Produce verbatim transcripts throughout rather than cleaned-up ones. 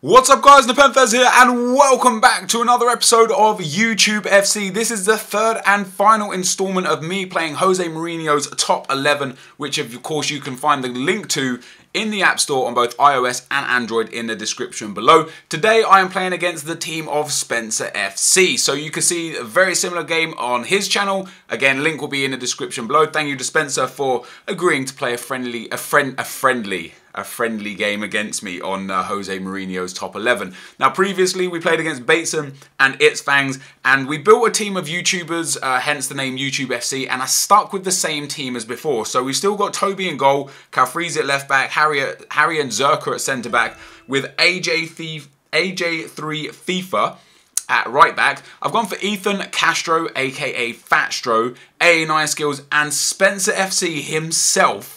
What's up guys, NepentheZ here and welcome back to another episode of YouTube F C. This is the third and final installment of me playing Jose Mourinho's Top eleven, which of course you can find the link to in the App Store on both iOS and Android in the description below. Today I am playing against the team of Spencer F C. So you can see a very similar game on his channel. Again, link will be in the description below. Thank you to Spencer for agreeing to play a friendly, a friend, a friendly, a friendly game against me on uh, Jose Mourinho's top eleven. Now previously we played against Bateson and It's Fangs and we built a team of YouTubers, uh, hence the name YouTube F C, and I stuck with the same team as before. So we've still got Toby in goal, Calfrizi at left back, Harry, Harry and Zerker at centre back, with A J three FIFA at right back. I've gone for Ethan Castro, aka Fatstro, A nine Skills, and Spencer F C himself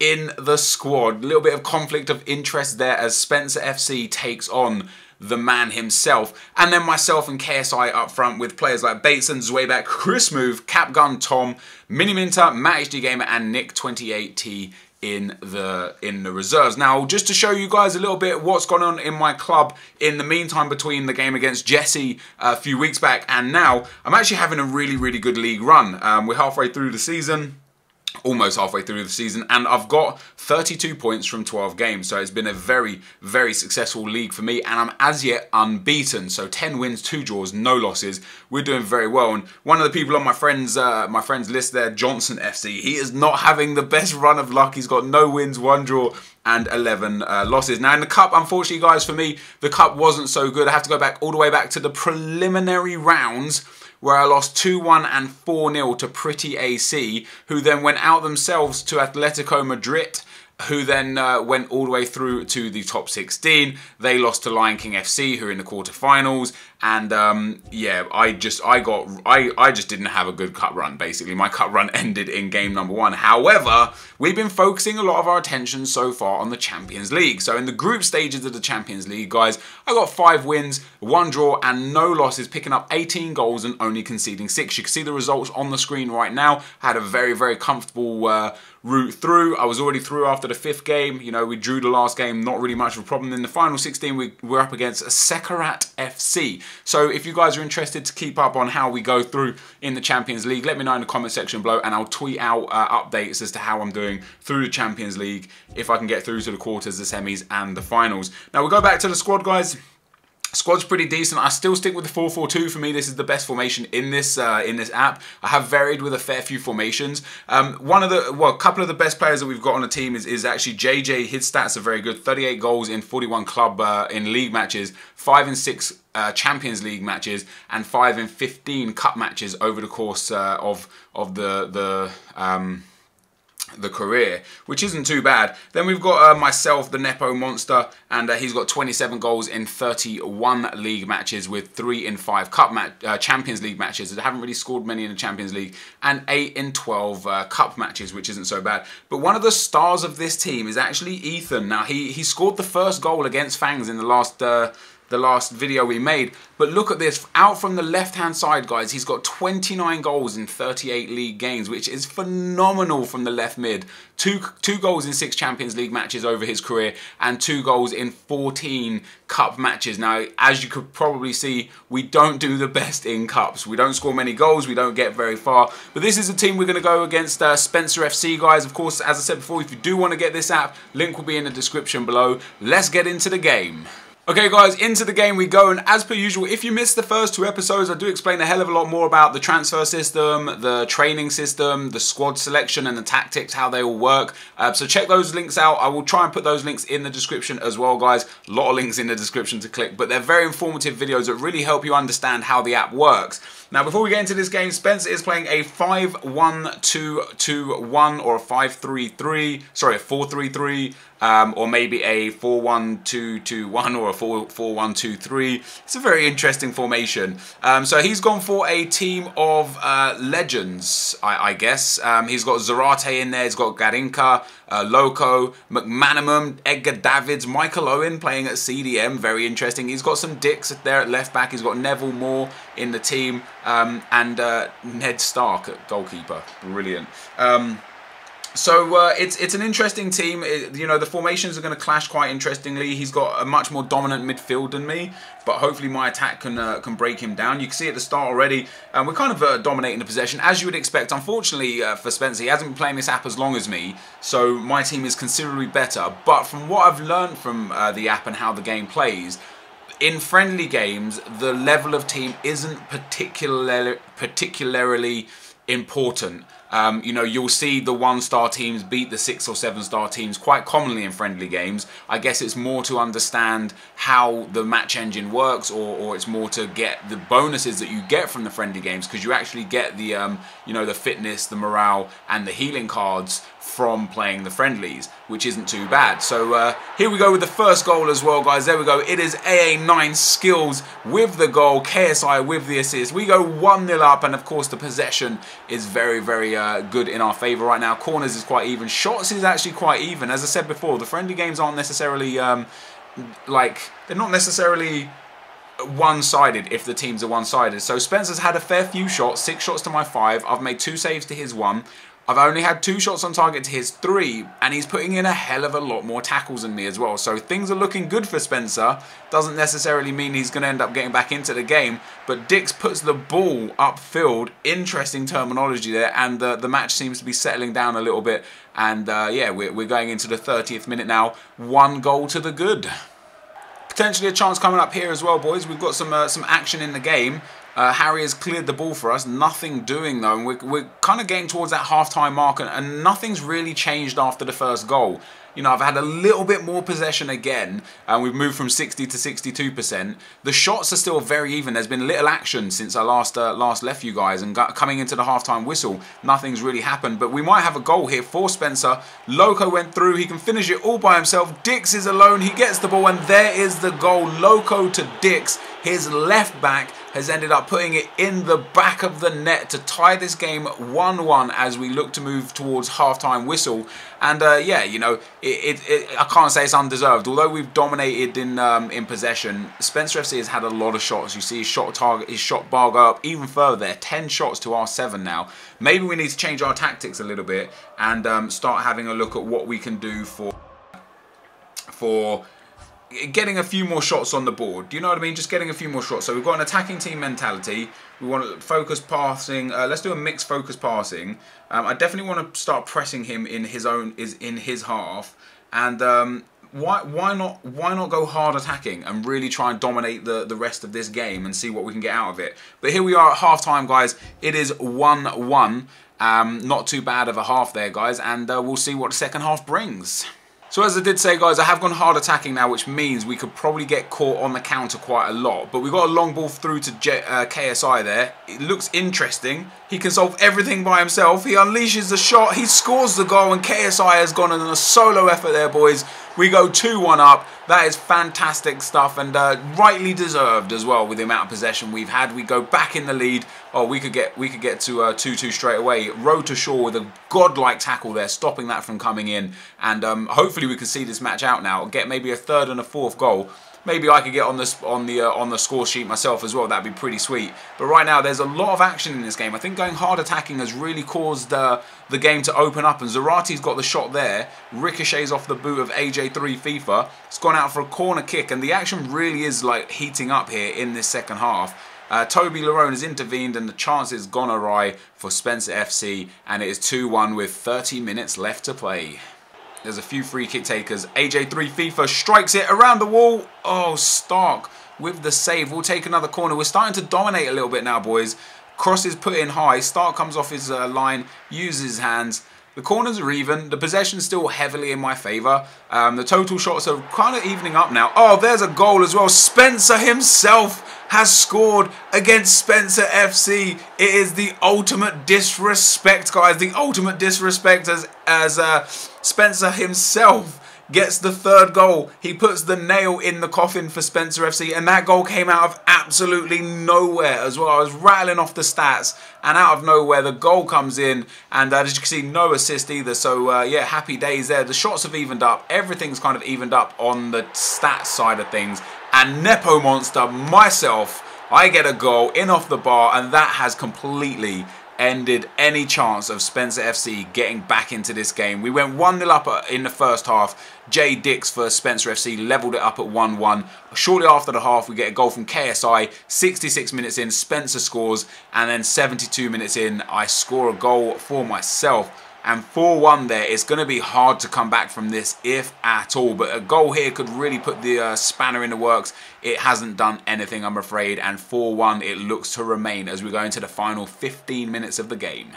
in the squad. A little bit of conflict of interest there as Spencer F C takes on the man himself. And then myself and K S I up front with players like Bateson, Zwebek, Chris Move, Capgun, Tom, Mini Minter, Matt H D Gamer, and Nick twenty-eight T. in the in the reserves. Now, just to show you guys a little bit what's gone on in my club in the meantime between the game against Jesse a few weeks back and now, I'm actually having a really, really good league run. Um, we're halfway through the season, almost halfway through the season, and I've got thirty-two points from twelve games. So it's been a very, very successful league for me, and I'm as yet unbeaten. So ten wins, two draws, no losses. We're doing very well. And one of the people on my friend's uh, my friend's list there, Johnson F C, he is not having the best run of luck. He's got no wins, one draw, and eleven uh, losses. Now in the cup, unfortunately, guys, for me, the cup wasn't so good. I have to go back all the way back to the preliminary rounds, where I lost two one and four nil to Pretty A C, who then went out themselves to Atletico Madrid, who then uh, went all the way through to the top sixteen. They lost to Lion King F C, who are in the quarterfinals. And um, yeah, I just I got I I just didn't have a good cup run. Basically, my cup run ended in game number one. However, we've been focusing a lot of our attention so far on the Champions League. So in the group stages of the Champions League, guys, I got five wins, one draw, and no losses, picking up eighteen goals and only conceding six. You can see the results on the screen right now. I had a very very comfortable uh, route through. I was already through after the fifth game. You know, we drew the last game, not really much of a problem. In the final sixteen, we were up against Sekarat F C. So if you guys are interested to keep up on how we go through in the Champions League, let me know in the comment section below and I'll tweet out uh, updates as to how I'm doing through the Champions League, if I can get through to the quarters, the semis and the finals. Now we go back to the squad, guys. Squad's pretty decent. I still stick with the four four two. For me, this is the best formation in this uh, in this app. I have varied with a fair few formations. Um, one of the well, a couple of the best players that we've got on the team is is actually J J. His stats are very good. thirty-eight goals in forty-one club uh, in league matches, five in six uh, Champions League matches, and five in fifteen cup matches over the course uh, of of the the. Um, the career, which isn't too bad. Then we've got uh, myself, the Nepo Monster, and uh, he's got twenty-seven goals in thirty-one league matches with three in five cup match uh, Champions League matches. I haven't really scored many in the Champions League, and eight in twelve uh, cup matches, which isn't so bad. But one of the stars of this team is actually Ethan. Now he he scored the first goal against Fangs in the last uh, the last video we made, but look at this. Out from the left-hand side, guys, he's got twenty-nine goals in thirty-eight league games, which is phenomenal from the left mid. Two, two goals in six Champions League matches over his career, and two goals in fourteen cup matches. Now, as you could probably see, we don't do the best in cups. We don't score many goals, we don't get very far, but this is a team we're gonna go against, uh, Spencer F C, guys. Of course, as I said before, if you do wanna get this app, link will be in the description below. Let's get into the game. Okay guys, into the game we go, and as per usual, if you missed the first two episodes, I do explain a hell of a lot more about the transfer system, the training system, the squad selection and the tactics, how they all work. Uh, so check those links out. I will try and put those links in the description as well, guys. A lot of links in the description to click, but they're very informative videos that really help you understand how the app works. Now before we get into this game, Spencer is playing a five one two two one or a five three three, sorry, a four three three. Um, or maybe a four one two two one or a four four one two three. It's a very interesting formation. Um, so he's gone for a team of uh, legends, I, I guess. Um, he's got Zarate in there. He's got Garinka, uh, Loco, McManaman, Edgar Davids, Michael Owen playing at C D M. Very interesting. He's got some dicks there at left back. He's got Neville Moore in the team, um, and uh, Ned Stark at goalkeeper. Brilliant. Um, So uh, it's it's an interesting team. It, you know, the formations are going to clash quite interestingly. He's got a much more dominant midfield than me, but hopefully my attack can uh, can break him down. You can see at the start already, um, we're kind of uh, dominating the possession, as you would expect. Unfortunately uh, for Spencer, he hasn't been playing this app as long as me, so my team is considerably better. But from what I've learned from uh, the app and how the game plays, in friendly games, the level of team isn't particularly particularly important. Um, you know, you'll see the one-star teams beat the six or seven-star teams quite commonly in friendly games. I guess it's more to understand how the match engine works, or, or it's more to get the bonuses that you get from the friendly games, because you actually get the, um, you know, the fitness, the morale, and the healing cards from playing the friendlies, which isn't too bad. So uh, here we go with the first goal as well, guys. There we go. It is A nine Skills with the goal, K S I with the assist. We go one nil up, and of course the possession is very, very uh, good in our favour right now. Corners is quite even. Shots is actually quite even. As I said before, the friendly games aren't necessarily, um, like, they're not necessarily one-sided if the teams are one-sided. So Spencer's had a fair few shots, six shots to my five. I've made two saves to his one. I've only had two shots on target to his three, and he's putting in a hell of a lot more tackles than me as well. So things are looking good for Spencer. Doesn't necessarily mean he's going to end up getting back into the game, but Dix puts the ball upfield. Interesting terminology there, and the, the match seems to be settling down a little bit. And uh, yeah, we're, we're going into the thirtieth minute now. One goal to the good. Potentially a chance coming up here as well, boys. We've got some, uh, some action in the game. Uh, Harry has cleared the ball for us, nothing doing though, and we're, we're kind of getting towards that half-time mark, and, and nothing's really changed after the first goal. You know, I've had a little bit more possession again, and we've moved from sixty to sixty-two percent. The shots are still very even. There's been little action since I last uh, last left you guys, and got, coming into the halftime whistle, nothing's really happened. But we might have a goal here for Spencer. Loco went through. He can finish it all by himself. Dix is alone. He gets the ball, and there is the goal. Loco to Dix. His left back has ended up putting it in the back of the net to tie this game one one as we look to move towards halftime whistle. And uh, yeah, you know, it, it, it, I can't say it's undeserved. Although we've dominated in um, in possession, Spencer F C has had a lot of shots. You see his shot target, his shot bar go up even further there. ten shots to our seven now. Maybe we need to change our tactics a little bit and um, start having a look at what we can do for for. getting a few more shots on the board. Do you know what I mean? Just getting a few more shots. So we've got an attacking team mentality. We want to focus passing. Uh, let's do a mixed focus passing. Um, I definitely want to start pressing him in his own is in his half. And um, why why not why not go hard attacking and really try and dominate the the rest of this game and see what we can get out of it. But here we are at halftime, guys. It is one one. Um, not too bad of a half there, guys. And uh, we'll see what the second half brings. So as I did say, guys, I have gone hard attacking now, which means we could probably get caught on the counter quite a lot. But we got a long ball through to J uh, K S I there. It looks interesting. He can solve everything by himself. He unleashes the shot. He scores the goal, and K S I has gone on a solo effort there, boys. We go two one up. That is fantastic stuff, and uh, rightly deserved as well with the amount of possession we've had. We go back in the lead. Oh, we could get we could get to uh, two two straight away. Row to Shaw with a godlike tackle there, stopping that from coming in. And um, hopefully we can see this match out now. Get maybe a third and a fourth goal. Maybe I could get on the on the uh, on the score sheet myself as well. That'd be pretty sweet. But right now, there's a lot of action in this game. I think going hard attacking has really caused uh, the game to open up. And Zarati's got the shot there. Ricochets off the boot of A J three FIFA. It's gone out for a corner kick, and the action really is like heating up here in this second half. Uh, Toby Lerone has intervened, and the chance is gone awry for Spencer F C, and it is two one with thirty minutes left to play. There's a few free kick takers. A J three FIFA strikes it around the wall. Oh, Stark with the save. We'll take another corner. We're starting to dominate a little bit now, boys. Cross is put in high. Stark comes off his uh, line, uses his hands. The corners are even. The possession's still heavily in my favour. Um, the total shots are kind of evening up now. Oh, there's a goal as well. Spencer himself has scored against Spencer F C. It is the ultimate disrespect, guys. The ultimate disrespect as, as uh, Spencer himself gets the third goal. He puts the nail in the coffin for Spencer F C, and that goal came out of absolutely nowhere as well. I was rattling off the stats, and out of nowhere, the goal comes in, and uh, as you can see, no assist either. So, uh, yeah, happy days there. The shots have evened up. Everything's kind of evened up on the stats side of things. And Nepo Monster, myself, I get a goal in off the bar, and that has completely ended any chance of Spencer F C getting back into this game. We went one nil up in the first half. Jay Dix for Spencer F C levelled it up at one one. Shortly after the half, we get a goal from K S I. sixty-six minutes in, Spencer scores. And then seventy-two minutes in, I score a goal for myself. And four one there. It's going to be hard to come back from this, if at all. But a goal here could really put the uh, spanner in the works. It hasn't done anything, I'm afraid. And four one, it looks to remain as we go into the final fifteen minutes of the game.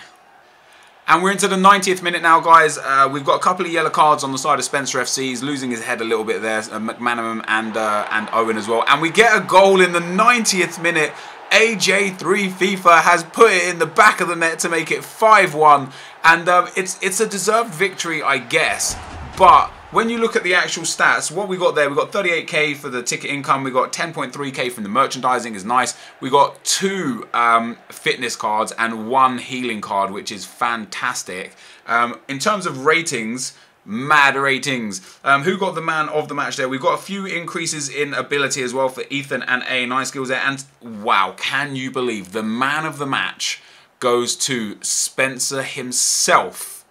And we're into the ninetieth minute now, guys. Uh, we've got a couple of yellow cards on the side of Spencer F C. He's losing his head a little bit there. Uh, McManaman and, uh, and Owen as well. And we get a goal in the ninetieth minute. A J three FIFA has put it in the back of the net to make it five one. And um, it's it's a deserved victory, I guess. But when you look at the actual stats, what we got there, we got thirty-eight K for the ticket income. We got ten point three K from the merchandising, is nice. We got two um, fitness cards and one healing card, which is fantastic. Um, in terms of ratings, mad ratings. Um, who got the man of the match there? We've got a few increases in ability as well for Ethan and A nine Skills there. And wow, can you believe the man of the match goes to Spencer himself.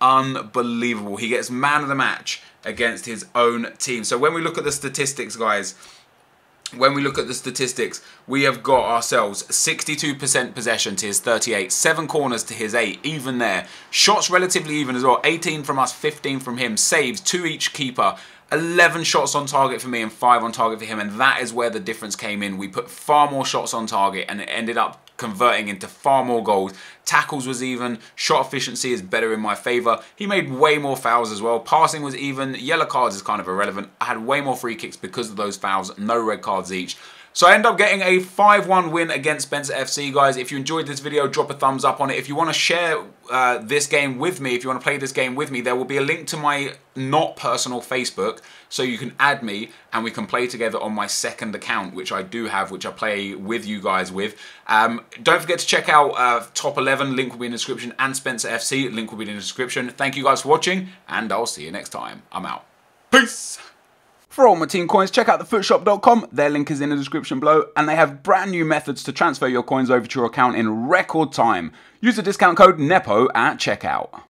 Unbelievable. He gets man of the match against his own team. So when we look at the statistics, guys, when we look at the statistics, we have got ourselves sixty-two percent possession to his thirty-eight, seven corners to his eight, even there. Shots relatively even as well, eighteen from us, fifteen from him, saves, two each keeper. eleven shots on target for me and five on target for him, and that is where the difference came in. We put far more shots on target and it ended up converting into far more goals. Tackles was even, shot efficiency is better in my favour. He made way more fouls as well. Passing was even, yellow cards is kind of irrelevant. I had way more free kicks because of those fouls, no red cards each. So I end up getting a five one win against Spencer F C, guys. If you enjoyed this video, drop a thumbs up on it. If you want to share uh, this game with me, if you want to play this game with me, there will be a link to my not personal Facebook, so you can add me and we can play together on my second account, which I do have, which I play with you guys with. Um, don't forget to check out uh, Top Eleven, link will be in the description, and Spencer F C, link will be in the description. Thank you guys for watching, and I'll see you next time. I'm out. Peace! For all my team coins, check out the foot shop dot com, their link is in the description below, and they have brand new methods to transfer your coins over to your account in record time. Use the discount code NEPO at checkout.